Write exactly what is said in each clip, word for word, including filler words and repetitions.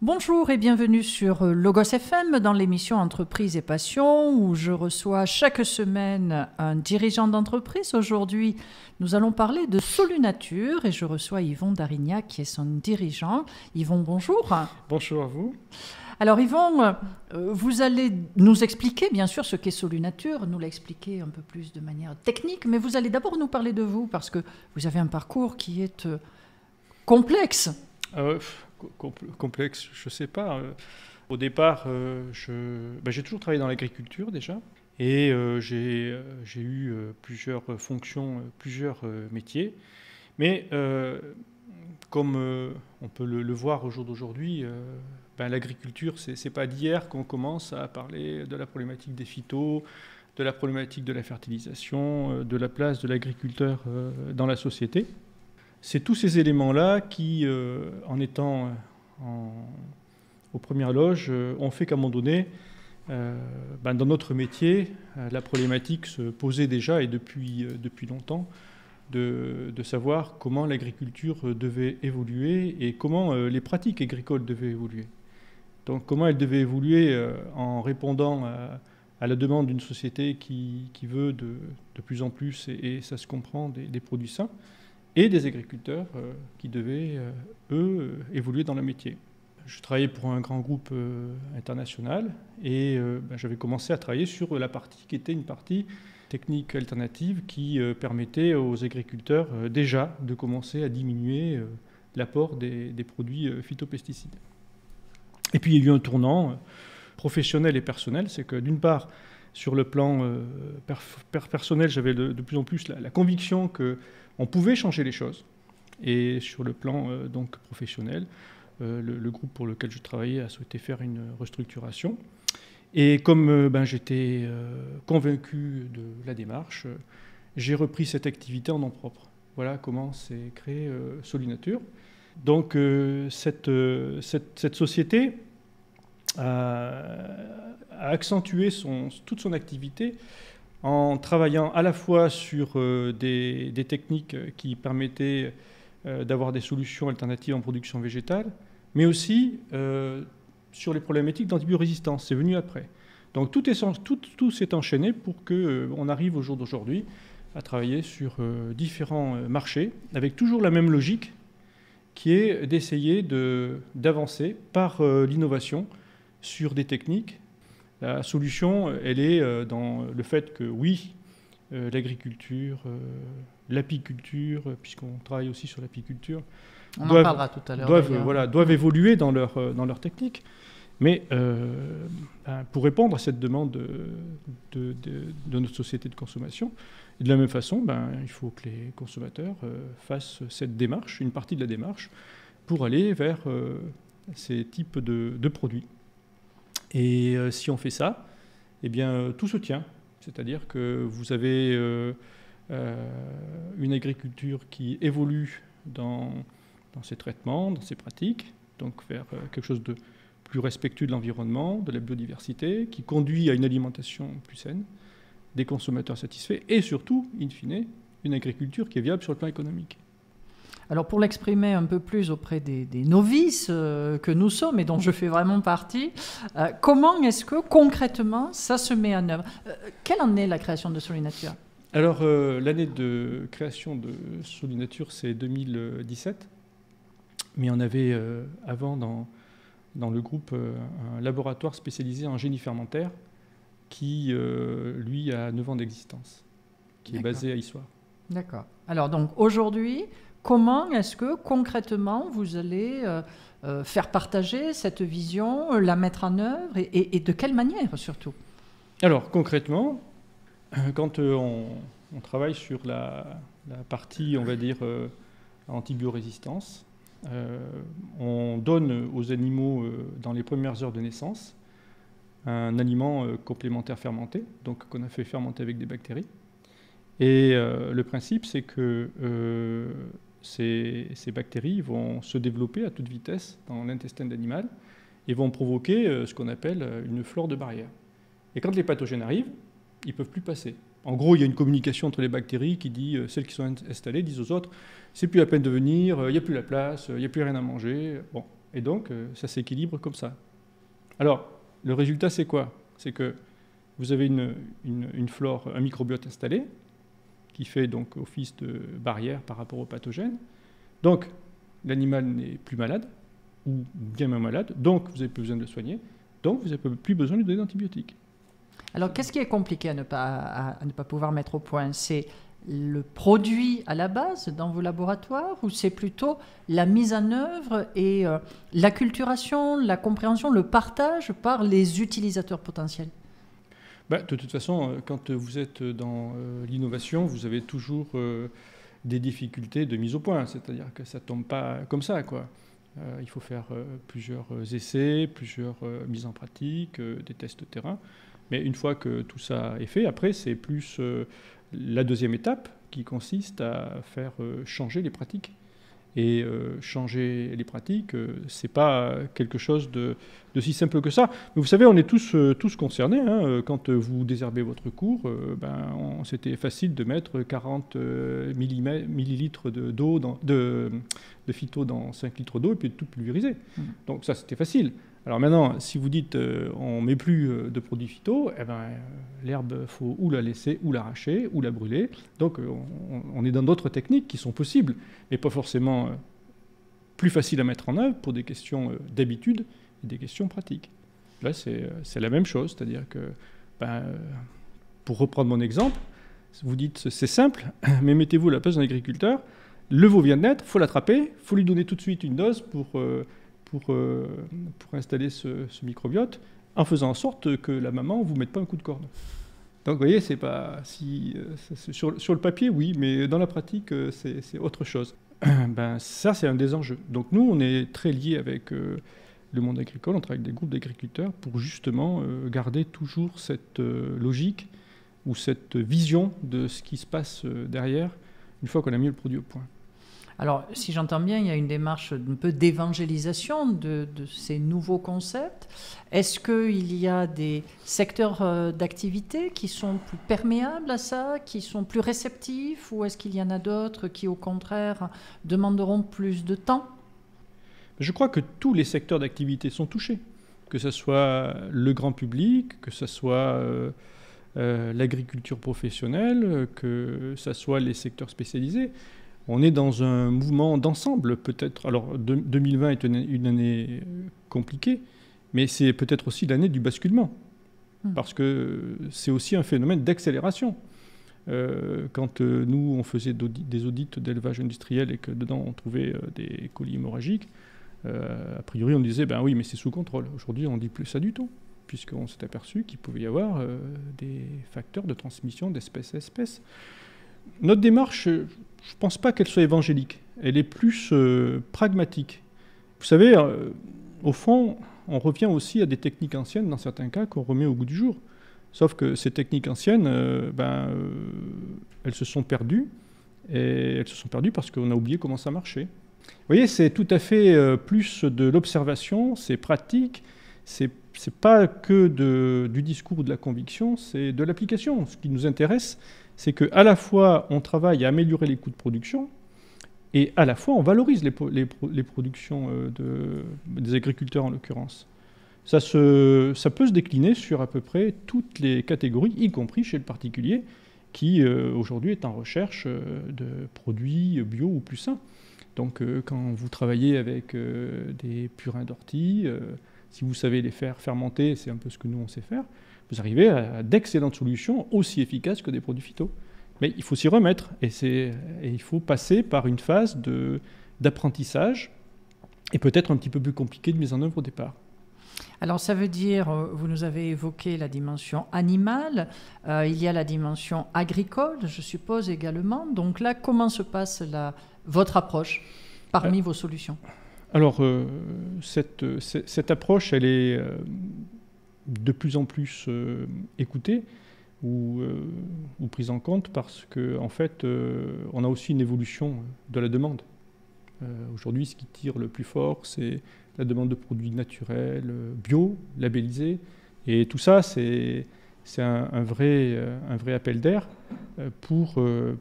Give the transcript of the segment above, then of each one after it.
Bonjour et bienvenue sur Logos F M dans l'émission Entreprises et Passions où je reçois chaque semaine un dirigeant d'entreprise. Aujourd'hui, nous allons parler de Solu'Nature et je reçois Yvon Darignac qui est son dirigeant. Yvon, bonjour. Bonjour à vous. Alors Yvon, vous allez nous expliquer bien sûr ce qu'est Solu'Nature, nous l'expliquer un peu plus de manière technique, mais vous allez d'abord nous parler de vous parce que vous avez un parcours qui est complexe. Euh... Complexe, je ne sais pas. Au départ, euh, je, ben, j'ai toujours travaillé dans l'agriculture déjà. Et euh, j'ai, euh, j'ai eu euh, plusieurs fonctions, euh, plusieurs euh, métiers. Mais euh, comme euh, on peut le, le voir au jour d'aujourd'hui, euh, ben, l'agriculture, ce n'est pas d'hier qu'on commence à parler de la problématique des phytos, de la problématique de la fertilisation, euh, de la place de l'agriculteur euh, dans la société. C'est tous ces éléments-là qui, euh, en étant en, aux premières loges, euh, ont fait qu'à un moment donné, euh, ben dans notre métier, euh, la problématique se posait déjà et depuis, euh, depuis longtemps de, de savoir comment l'agriculture devait évoluer et comment euh, les pratiques agricoles devaient évoluer. Donc comment elles devaient évoluer euh, en répondant à, à la demande d'une société qui, qui veut de, de plus en plus, et, et ça se comprend, des, des produits sains. Et des agriculteurs euh, qui devaient, euh, eux, euh, évoluer dans le métier. Je travaillais pour un grand groupe euh, international et euh, ben, j'avais commencé à travailler sur la partie qui était une partie technique alternative qui euh, permettait aux agriculteurs euh, déjà de commencer à diminuer euh, l'apport des, des produits euh, phytopesticides. Et puis il y a eu un tournant euh, professionnel et personnel, c'est que d'une part, sur le plan euh, per per personnel, j'avais de, de plus en plus la, la conviction que on pouvait changer les choses. Et sur le plan euh, donc professionnel, euh, le, le groupe pour lequel je travaillais a souhaité faire une restructuration. Et comme euh, ben, j'étais euh, convaincu de la démarche, euh, j'ai repris cette activité en nom propre. Voilà comment s'est créée euh, Solu'Nature. Donc euh, cette, euh, cette, cette société a, a accentué son, toute son activité en travaillant à la fois sur euh, des, des techniques qui permettaient euh, d'avoir des solutions alternatives en production végétale, mais aussi euh, sur les problématiques d'antibiorésistance. C'est venu après. Donc tout s'est tout, tout enchaîné pour qu'on euh, arrive au jour d'aujourd'hui à travailler sur euh, différents euh, marchés, avec toujours la même logique, qui est d'essayer d'avancer de, par euh, l'innovation sur des techniques. La solution, elle est dans le fait que, oui, l'agriculture, l'apiculture, puisqu'on travaille aussi sur l'apiculture, doivent, doivent, voilà, doivent évoluer dans leur, dans leur technique. Mais euh, pour répondre à cette demande de, de, de, de notre société de consommation, de la même façon, ben, il faut que les consommateurs fassent cette démarche, une partie de la démarche, pour aller vers euh, ces types de, de produits. Et euh, si on fait ça, eh bien, euh, tout se tient. C'est-à-dire que vous avez euh, euh, une agriculture qui évolue dans, dans ses traitements, dans ses pratiques, donc vers euh, quelque chose de plus respectueux de l'environnement, de la biodiversité, qui conduit à une alimentation plus saine, des consommateurs satisfaits et surtout, in fine, une agriculture qui est viable sur le plan économique. Alors pour l'exprimer un peu plus auprès des, des novices euh, que nous sommes et dont je fais vraiment partie, euh, comment est-ce que concrètement ça se met en œuvre? euh, Quelle en est la création de Solu'Nature? Alors euh, l'année de création de Solu'Nature, c'est deux mille dix-sept, mais on avait euh, avant dans, dans le groupe euh, un laboratoire spécialisé en génie fermentaire qui euh, lui a neuf ans d'existence, qui est basé à Issoire. D'accord. Alors donc aujourd'hui, comment est-ce que concrètement vous allez euh, euh, faire partager cette vision, la mettre en œuvre et, et, et de quelle manière surtout? Alors concrètement, quand euh, on, on travaille sur la, la partie, on va dire, euh, antibiorésistance, euh, on donne aux animaux euh, dans les premières heures de naissance un aliment euh, complémentaire fermenté, donc qu'on a fait fermenter avec des bactéries. Et euh, le principe, c'est que euh, ces, ces bactéries vont se développer à toute vitesse dans l'intestin de l'animal et vont provoquer euh, ce qu'on appelle une flore de barrière. Et quand les pathogènes arrivent, ils ne peuvent plus passer. En gros, il y a une communication entre les bactéries qui dit, euh, celles qui sont installées disent aux autres, c'est plus la peine de venir, il euh, n'y a plus la place, il euh, n'y a plus rien à manger. Bon, Et donc, euh, ça s'équilibre comme ça. Alors, le résultat, c'est quoi? C'est que vous avez une, une, une flore, un microbiote installé, qui fait donc office de barrière par rapport aux pathogènes. Donc, l'animal n'est plus malade, ou bien moins malade, donc vous n'avez plus besoin de le soigner, donc vous n'avez plus besoin de lui donner d'antibiotiques. Alors, qu'est-ce qui est compliqué à ne pas, à, à ne pas pouvoir mettre au point? C'est le produit à la base dans vos laboratoires, ou c'est plutôt la mise en œuvre et euh, la culturation, la compréhension, le partage par les utilisateurs potentiels? Bah, de toute façon, quand vous êtes dans euh, l'innovation, vous avez toujours euh, des difficultés de mise au point, c'est-à-dire que ça ne tombe pas comme ça, quoi. Euh, il faut faire euh, plusieurs essais, plusieurs euh, mises en pratique, euh, des tests de terrain. Mais une fois que tout ça est fait, après, c'est plus euh, la deuxième étape qui consiste à faire euh, changer les pratiques. Et euh, changer les pratiques, euh, ce n'est pas quelque chose de, de si simple que ça. Mais vous savez, on est tous, euh, tous concernés. Hein. Quand vous désherbez votre cours, euh, ben, on, c'était facile de mettre quarante euh, millilitres de, d'eau dans, de, de phyto dans cinq litres d'eau et puis de tout pulvériser. Mmh. Donc ça, c'était facile. Alors maintenant, si vous dites euh, on ne met plus euh, de produits phyto, eh ben, euh, l'herbe, il faut ou la laisser, ou l'arracher, ou la brûler. Donc euh, on, on est dans d'autres techniques qui sont possibles, mais pas forcément euh, plus faciles à mettre en œuvre pour des questions euh, d'habitude et des questions pratiques. Là, c'est, euh, c'est la même chose, c'est-à-dire que, ben, euh, pour reprendre mon exemple, vous dites c'est simple, mais mettez-vous à la place d'un agriculteur, le veau vient de naître, il faut l'attraper, il faut lui donner tout de suite une dose pour... Euh, Pour, euh, pour installer ce, ce microbiote, en faisant en sorte que la maman ne vous mette pas un coup de corne. Donc vous voyez, c'est pas si, euh, c'est, sur, sur le papier, oui, mais dans la pratique, euh, c'est, c'est autre chose. Ben, ça, c'est un des enjeux. Donc nous, on est très liés avec euh, le monde agricole, on travaille avec des groupes d'agriculteurs pour justement euh, garder toujours cette euh, logique ou cette vision de ce qui se passe euh, derrière, une fois qu'on a mis le produit au point. Alors, si j'entends bien, il y a une démarche un peu d'évangélisation de, de ces nouveaux concepts. Est-ce qu'il y a des secteurs d'activité qui sont plus perméables à ça, qui sont plus réceptifs, ou est-ce qu'il y en a d'autres qui, au contraire, demanderont plus de temps? Je crois que tous les secteurs d'activité sont touchés, que ce soit le grand public, que ce soit... Euh, euh, l'agriculture professionnelle, que ce soit les secteurs spécialisés. On est dans un mouvement d'ensemble, peut-être. Alors, de, deux mille vingt est une, une année compliquée, mais c'est peut-être aussi l'année du basculement, mmh. parce que c'est aussi un phénomène d'accélération. Euh, quand euh, nous, on faisait d'audi- des audits d'élevage industriel et que dedans, on trouvait euh, des colis hémorragiques, euh, a priori, on disait, ben oui, mais c'est sous contrôle. Aujourd'hui, on ne dit plus ça du tout, puisqu'on s'est aperçu qu'il pouvait y avoir euh, des facteurs de transmission d'espèce à espèce. Notre démarche... Je ne pense pas qu'elle soit évangélique. Elle est plus euh, pragmatique. Vous savez, euh, au fond, on revient aussi à des techniques anciennes, dans certains cas, qu'on remet au goût du jour. Sauf que ces techniques anciennes, euh, ben, euh, elles se sont perdues. Et elles se sont perdues parce qu'on a oublié comment ça marchait. Vous voyez, c'est tout à fait euh, plus de l'observation, c'est pratique. Ce n'est pas que de, du discours ou de la conviction, c'est de l'application. Ce qui nous intéresse, c'est qu'à la fois, on travaille à améliorer les coûts de production et à la fois, on valorise les, les, les productions de, des agriculteurs, en l'occurrence. Ça, se, ça peut se décliner sur à peu près toutes les catégories, y compris chez le particulier, qui euh, aujourd'hui est en recherche de produits bio ou plus sains. Donc, euh, quand vous travaillez avec euh, des purins d'ortie, euh, si vous savez les faire fermenter, c'est un peu ce que nous, on sait faire, vous arrivez à d'excellentes solutions aussi efficaces que des produits phyto. Mais il faut s'y remettre et, c'est, et il faut passer par une phase de, d'apprentissage et peut-être un petit peu plus compliquée de mise en œuvre au départ. Alors ça veut dire, vous nous avez évoqué la dimension animale, euh, il y a la dimension agricole, je suppose également. Donc là, comment se passe la, votre approche parmi euh, vos solutions? Alors euh, cette, cette approche, elle est... Euh, de plus en plus euh, écoutée ou, euh, ou prise en compte parce qu'en en fait, euh, on a aussi une évolution de la demande. Euh, aujourd'hui, ce qui tire le plus fort, c'est la demande de produits naturels, bio, labellisés. Et tout ça, c'est, c'est un, un, vrai, un vrai appel d'air pour,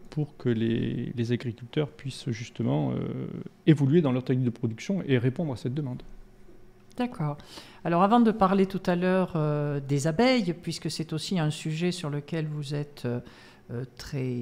pour que les, les agriculteurs puissent justement euh, évoluer dans leur technique de production et répondre à cette demande. D'accord. Alors avant de parler tout à l'heure euh, des abeilles, puisque c'est aussi un sujet sur lequel vous êtes euh, très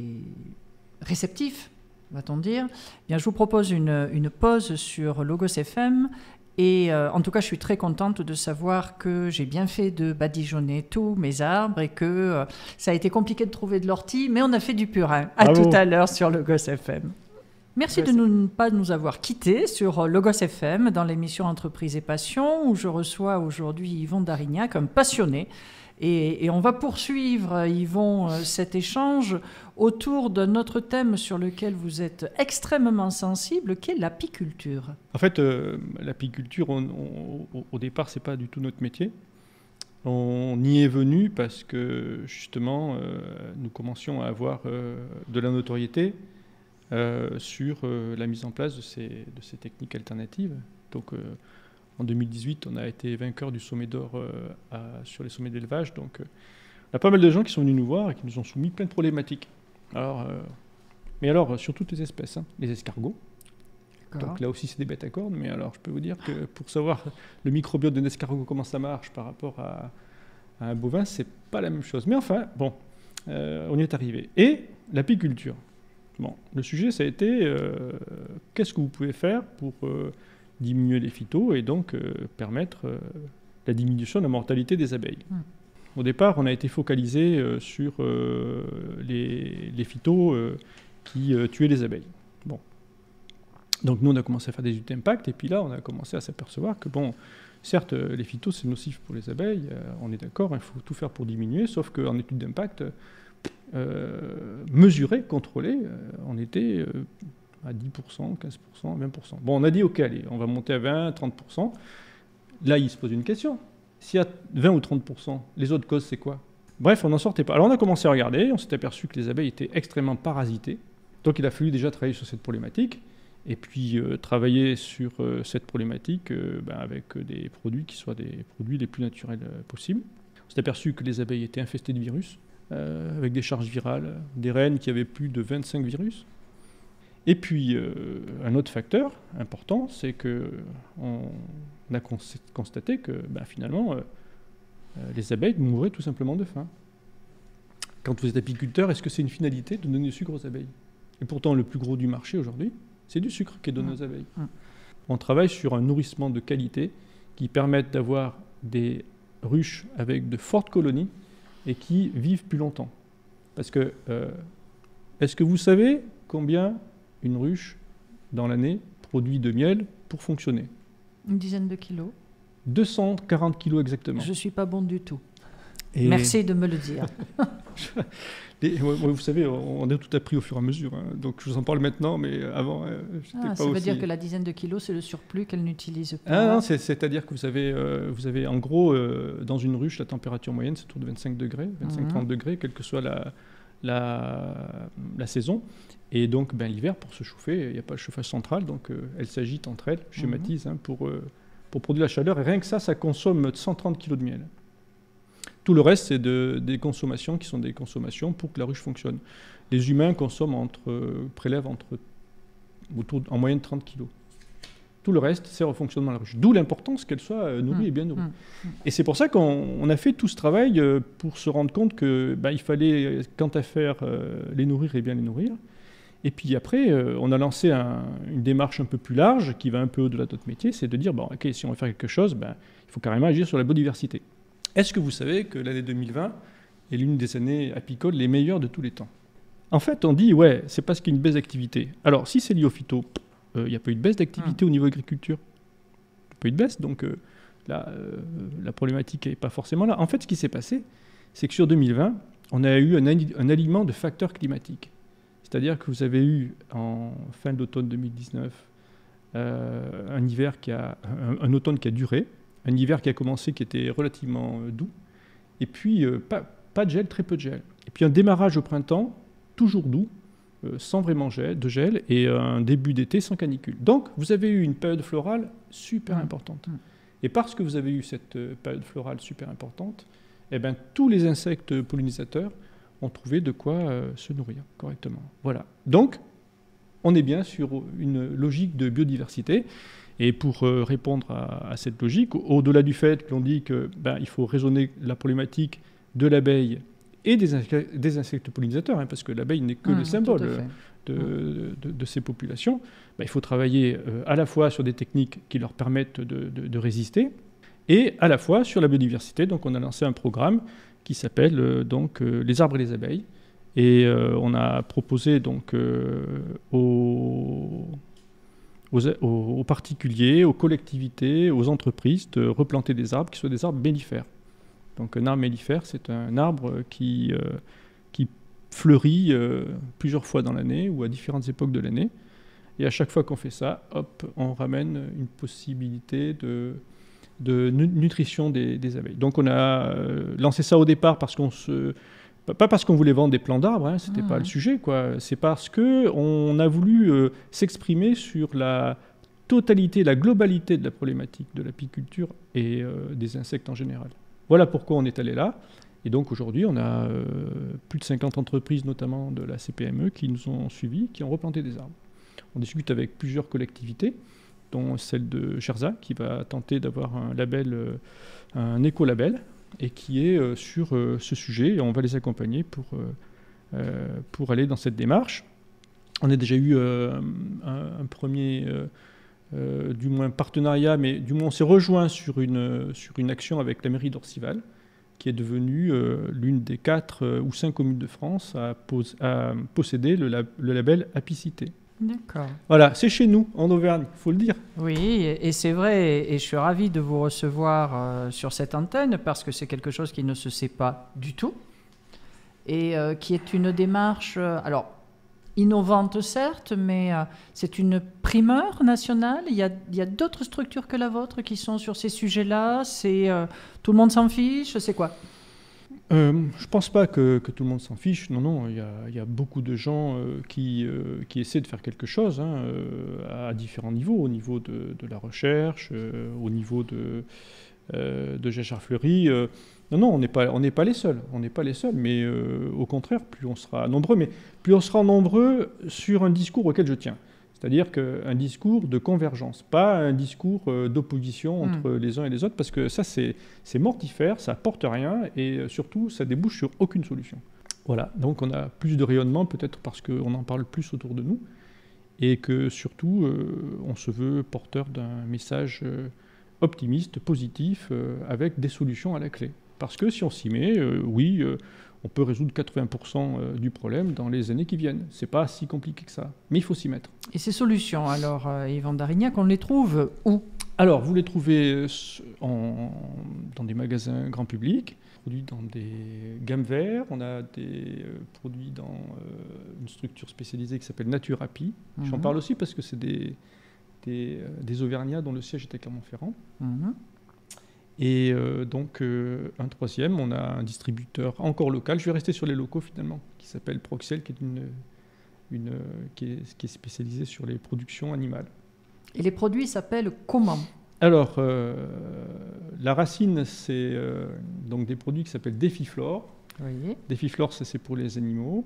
réceptif, va-t-on dire, eh bien, je vous propose une, une pause sur Logos F M. Et euh, en tout cas, je suis très contente de savoir que j'ai bien fait de badigeonner tous mes arbres et que euh, ça a été compliqué de trouver de l'ortie, mais on a fait du purin. À Bravo. Tout à l'heure sur Logos F M. Merci, Merci. de ne pas nous avoir quittés sur Logos F M dans l'émission Entreprises et Passions, où je reçois aujourd'hui Yvon Darignac, un passionné. Et, et on va poursuivre, Yvon, cet échange autour d'un autre thème sur lequel vous êtes extrêmement sensible, qui est l'apiculture. En fait, euh, l'apiculture, on, on, au départ, ce n'est pas du tout notre métier. On y est venu parce que, justement, euh, nous commencions à avoir euh, de la notoriété euh, sur euh, la mise en place de ces, de ces techniques alternatives. Donc, euh, en deux mille dix-huit, on a été vainqueur du sommet d'or euh, sur les sommets d'élevage. Donc, euh, on a pas mal de gens qui sont venus nous voir et qui nous ont soumis plein de problématiques. Alors, euh, mais alors, sur toutes les espèces, hein, les escargots. Donc là aussi, c'est des bêtes à cornes. Mais alors, je peux vous dire que pour savoir le microbiote d'un escargot, comment ça marche par rapport à, à un bovin, c'est pas la même chose. Mais enfin, bon, euh, on y est arrivé. Et l'apiculture. Bon, le sujet, ça a été euh, qu'est-ce que vous pouvez faire pour... Euh, diminuer les phytos et donc euh, permettre euh, la diminution de la mortalité des abeilles. Mmh. Au départ, on a été focalisé euh, sur euh, les, les phytos euh, qui euh, tuaient les abeilles. Bon. Donc nous, on a commencé à faire des études d'impact et puis là, on a commencé à s'apercevoir que, bon, certes, les phytos, c'est nocif pour les abeilles, euh, on est d'accord, il faut tout faire pour diminuer, sauf qu'en études d'impact, euh, mesurer, contrôler, euh, on était... Euh, à dix pour cent, quinze pour cent, vingt pour cent. Bon, on a dit, OK, allez, on va monter à vingt, trente pour cent. Là, il se pose une question. S'il y a vingt ou trente pour cent, les autres causes, c'est quoi? Bref, on n'en sortait pas. Alors, on a commencé à regarder, on s'est aperçu que les abeilles étaient extrêmement parasitées. Donc, il a fallu déjà travailler sur cette problématique. Et puis, euh, travailler sur euh, cette problématique euh, ben, avec des produits qui soient des produits les plus naturels euh, possibles. On s'est aperçu que les abeilles étaient infestées de virus, euh, avec des charges virales, des reines qui avaient plus de vingt-cinq virus. Et puis, euh, un autre facteur important, c'est qu'on a constaté que ben, finalement, euh, les abeilles mouraient tout simplement de faim. Quand vous êtes apiculteur, est-ce que c'est une finalité de donner du sucre aux abeilles? Et pourtant, le plus gros du marché aujourd'hui, c'est du sucre qui est donné mmh. aux abeilles. Mmh. On travaille sur un nourrissement de qualité qui permette d'avoir des ruches avec de fortes colonies et qui vivent plus longtemps. Parce que, euh, est-ce que vous savez combien une ruche, dans l'année, produit de miel pour fonctionner? Une dizaine de kilos. deux cent quarante kilos exactement. Je ne suis pas bon du tout. Et... Merci de me le dire. Et, ouais, vous savez, on a tout appris au fur et à mesure. Hein. Donc, je vous en parle maintenant, mais avant, euh, j'étais ah, pas ça aussi... veut dire que la dizaine de kilos, c'est le surplus qu'elle n'utilise pas. Ah, non, c'est-à-dire que vous avez, euh, vous avez en gros, euh, dans une ruche, la température moyenne, c'est autour de vingt-cinq degrés, vingt-cinq à trente mmh. degrés, quelle que soit la... La, la saison. Et donc, ben, l'hiver, pour se chauffer, il n'y a pas de chauffage central, donc euh, elles s'agitent entre elles, schématisent, mmh. hein, pour, euh, pour produire la chaleur. Et rien que ça, ça consomme cent trente kilos de miel. Tout le reste, c'est de, des consommations qui sont des consommations pour que la ruche fonctionne. Les humains consomment entre, euh, prélèvent entre, autour, en moyenne trente kilos. Tout le reste, c'est refonctionnement de la ruche. D'où l'importance qu'elle soit nourrie mmh. et bien nourrie. Mmh. Et c'est pour ça qu'on a fait tout ce travail pour se rendre compte que bah, il fallait, quant à faire, les nourrir et bien les nourrir. Et puis après, on a lancé un, une démarche un peu plus large qui va un peu au-delà de notre métier, c'est de dire bon, ok, si on veut faire quelque chose, bah, il faut carrément agir sur la biodiversité. Est-ce que vous savez que l'année deux mille vingt est l'une des années apicoles les meilleures de tous les temps? En fait, on dit ouais, c'est parce qu'il y a une baisse d'activité. Alors si c'est lié au phyto, il euh, n'y a pas eu de baisse d'activité mmh. au niveau agriculture. Il n'y a pas eu de baisse, donc euh, la, euh, la problématique n'est pas forcément là. En fait, ce qui s'est passé, c'est que sur deux mille vingt, on a eu un, un alignement de facteurs climatiques. C'est-à-dire que vous avez eu, en fin d'automne deux mille dix-neuf, euh, un, hiver qui a, un, un automne qui a duré, un hiver qui a commencé, qui était relativement euh, doux, et puis euh, pas, pas de gel, très peu de gel. Et puis un démarrage au printemps, toujours doux, sans vraiment gel, de gel, et un début d'été sans canicule. Donc, vous avez eu une période florale super importante. Et parce que vous avez eu cette période florale super importante, eh ben, tous les insectes pollinisateurs ont trouvé de quoi euh, se nourrir correctement. Voilà. Donc, on est bien sur une logique de biodiversité. Et pour répondre à, à cette logique, au-delà du fait que l'on dit que ben, il faut raisonner la problématique de l'abeille et des, des insectes pollinisateurs, hein, parce que l'abeille n'est que mmh, le symbole de, de, de ces populations, ben, il faut travailler euh, à la fois sur des techniques qui leur permettent de, de, de résister et à la fois sur la biodiversité. Donc on a lancé un programme qui s'appelle euh, donc euh, les arbres et les abeilles. Et euh, on a proposé donc euh, aux, aux, aux particuliers, aux collectivités, aux entreprises de replanter des arbres qui soient des arbres mellifères. Donc un arbre mellifère, c'est un arbre qui, euh, qui fleurit euh, plusieurs fois dans l'année ou à différentes époques de l'année. Et à chaque fois qu'on fait ça, hop, on ramène une possibilité de... de nutrition des, des abeilles. Donc on a euh, lancé ça au départ parce qu'on se... Pas parce qu'on voulait vendre des plants d'arbres, hein, c'était ah. pas le sujet, quoi. C'est parce qu'on a voulu euh, s'exprimer sur la totalité, la globalité de la problématique de l'apiculture et euh, des insectes en général. Voilà pourquoi on est allé là. Et donc aujourd'hui, on a euh, plus de cinquante entreprises, notamment de la C P M E, qui nous ont suivis, qui ont replanté des arbres. On discute avec plusieurs collectivités, dont celle de Cherza, qui va tenter d'avoir un label, euh, un écolabel, et qui est euh, sur euh, ce sujet. Et on va les accompagner pour, euh, euh, pour aller dans cette démarche. On a déjà eu euh, un, un premier, euh, euh, du moins partenariat, mais du moins on s'est rejoint sur une, sur une action avec la mairie d'Orcival, qui est devenue euh, l'une des quatre euh, ou cinq communes de France à, pos- à posséder le, lab- le label Apicité. D'accord. Voilà, c'est chez nous, en Auvergne, il faut le dire. Oui, et c'est vrai, et je suis ravi de vous recevoir euh, sur cette antenne, parce que c'est quelque chose qui ne se sait pas du tout, et euh, qui est une démarche, euh, alors, innovante certes, mais euh, c'est une primeur nationale. Il y a, il y a d'autres structures que la vôtre qui sont sur ces sujets-là, c'est, euh, tout le monde s'en fiche, c'est quoi ? Euh, je ne pense pas que, que tout le monde s'en fiche. Non, non, il y a, y a beaucoup de gens euh, qui, euh, qui essaient de faire quelque chose, hein, euh, à différents niveaux, au niveau de, de la recherche, euh, au niveau de, euh, de Gérard Fleury. Euh, non, non, on n'est pas, on n'est pas les seuls. On n'est pas les seuls, mais euh, au contraire, plus on sera nombreux, mais plus on sera nombreux sur un discours auquel je tiens. C'est-à-dire qu'un discours de convergence, pas un discours euh, d'opposition entre mmh. les uns et les autres, parce que ça, c'est, c'est mortifère, ça apporte rien, et euh, surtout, ça débouche sur aucune solution. Voilà, donc on a plus de rayonnement, peut-être parce qu'on en parle plus autour de nous, et que surtout, euh, on se veut porteur d'un message euh, optimiste, positif, euh, avec des solutions à la clé. Parce que si on s'y met, euh, oui, euh, on peut résoudre quatre-vingts pour cent du problème dans les années qui viennent. Ce n'est pas si compliqué que ça, mais il faut s'y mettre. Et ces solutions, alors, euh, Yvon Darignac, on les trouve où ? Alors, vous les trouvez en, dans des magasins grand public, produits dans des gammes vertes, on a des euh, produits dans euh, une structure spécialisée qui s'appelle Naturapie. Mmh. J'en parle aussi parce que c'est des, des, euh, des Auvergnats dont le siège est à Clermont-Ferrand. Mmh. Et euh, donc, euh, un troisième, on a un distributeur encore local. Je vais rester sur les locaux, finalement, qui s'appelle Proxel, qui est, une, une, qui est, qui est spécialisé sur les productions animales. Et les produits s'appellent comment ? Alors, euh, la racine, c'est euh, donc des produits qui s'appellent Défiflore. Oui. Défiflore, ça, c'est pour les animaux.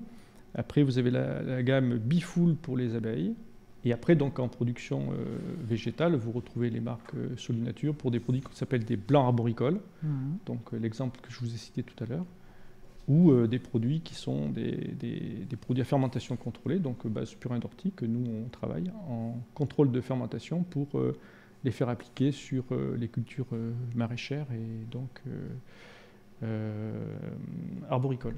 Après, vous avez la, la gamme Bifoule pour les abeilles. Et après, donc, en production euh, végétale, vous retrouvez les marques euh, Solu'Nature pour des produits qu'on s'appelle des blancs arboricoles, mmh. donc euh, l'exemple que je vous ai cité tout à l'heure, ou euh, des produits qui sont des, des, des produits à fermentation contrôlée, donc euh, base purin d'ortie, que nous, on travaille en contrôle de fermentation pour euh, les faire appliquer sur euh, les cultures euh, maraîchères et donc euh, euh, arboricoles.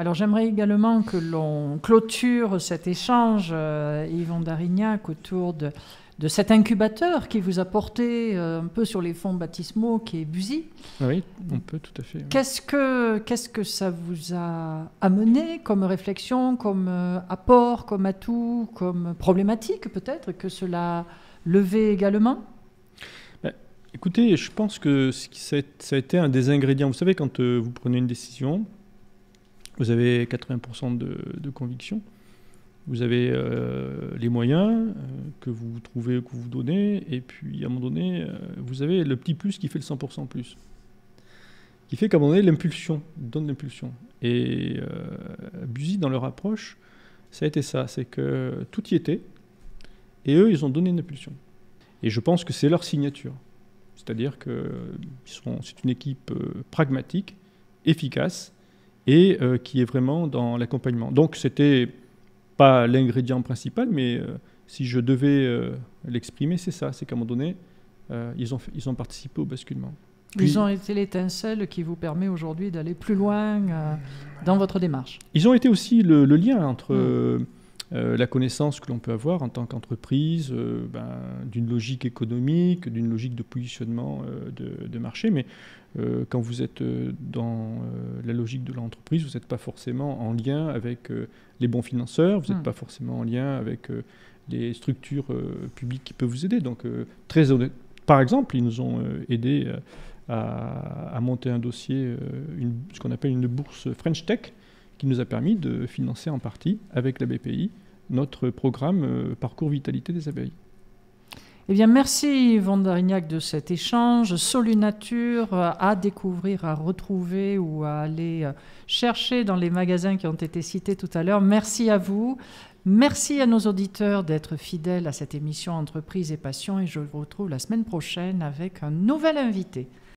Alors j'aimerais également que l'on clôture cet échange, euh, Yvon Darignac, autour de, de cet incubateur qui vous a porté euh, un peu sur les fonds baptismaux, qui est Busi. Oui, on peut tout à fait. Oui. Qu'est-ce que, qu'est-ce que ça vous a amené comme réflexion, comme euh, apport, comme atout, comme problématique peut-être, que cela levait également ? Ben, écoutez, je pense que ça a été un des ingrédients. Vous savez, quand euh, vous prenez une décision... Vous avez quatre-vingts pour cent de, de conviction, vous avez euh, les moyens euh, que vous trouvez, que vous donnez, et puis à un moment donné, euh, vous avez le petit plus qui fait le cent pour cent plus, qui fait qu'à un moment donné, l'impulsion, donne l'impulsion. Et euh, Busi, dans leur approche, ça a été ça, c'est que tout y était, et eux, ils ont donné une impulsion. Et je pense que c'est leur signature. C'est-à-dire que ils sont, c'est une équipe euh, pragmatique, efficace, et euh, qui est vraiment dans l'accompagnement. Donc c'était pas l'ingrédient principal, mais euh, si je devais euh, l'exprimer, c'est ça. C'est qu'à un moment donné, euh, ils, ont, ils ont participé au basculement. Puis, ils ont été l'étincelle qui vous permet aujourd'hui d'aller plus loin euh, dans votre démarche. Ils ont été aussi le, le lien entre mmh. euh, la connaissance que l'on peut avoir en tant qu'entreprise, euh, ben, d'une logique économique, d'une logique de positionnement euh, de, de marché. Mais euh, quand vous êtes dans euh, la logique de l'entreprise, vous n'êtes pas forcément en lien avec euh, les bons financeurs, vous n'êtes mmh. pas forcément en lien avec euh, les structures euh, publiques qui peuvent vous aider. Donc euh, très honnête. Par exemple, ils nous ont euh, aidés euh, à, à monter un dossier, euh, une, ce qu'on appelle une bourse French Tech, qui nous a permis de financer en partie, avec la B P I, notre programme euh, Parcours Vitalité des Abeilles. Eh bien, merci Yvon Darignac de cet échange. Solu'Nature, à découvrir, à retrouver ou à aller chercher dans les magasins qui ont été cités tout à l'heure. Merci à vous. Merci à nos auditeurs d'être fidèles à cette émission Entreprises et Passions, et je vous retrouve la semaine prochaine avec un nouvel invité.